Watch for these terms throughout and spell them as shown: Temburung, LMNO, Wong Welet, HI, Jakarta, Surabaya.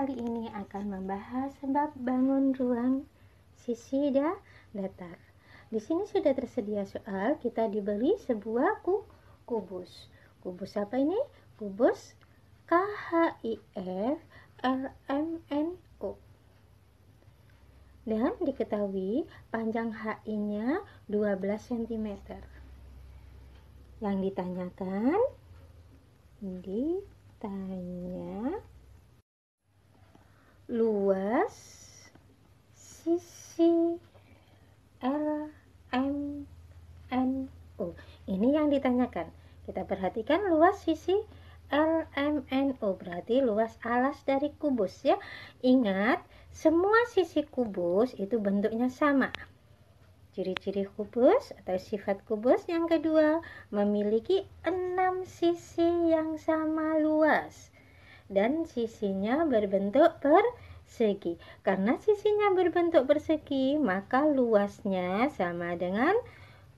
kali ini akan membahas sebab bangun ruang sisi datar. Di sini sudah tersedia soal, kita diberi sebuah kubus. Kubus apa ini? Kubus KHIR LMNO. Dan diketahui panjang HI-nya 12 cm. Yang ditanya luas sisi LMNO. Ini yang ditanyakan. Kita perhatikan luas sisi LMNO, berarti luas alas dari kubus ya. Ingat, semua sisi kubus itu bentuknya sama. Ciri-ciri kubus atau sifat kubus yang kedua, memiliki 6 sisi yang sama luas dan sisinya berbentuk persegi. Karena sisinya berbentuk persegi, maka luasnya sama dengan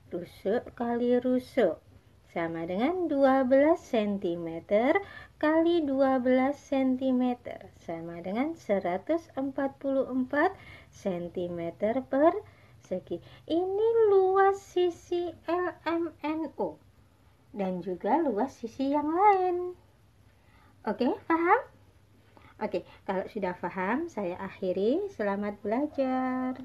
rusuk kali rusuk, sama dengan 12 cm kali 12 cm, sama dengan 144 cm per segi. Ini luas sisi LMNO dan juga luas sisi yang lain. Oke, paham? Oke, kalau sudah paham, saya akhiri. Selamat belajar.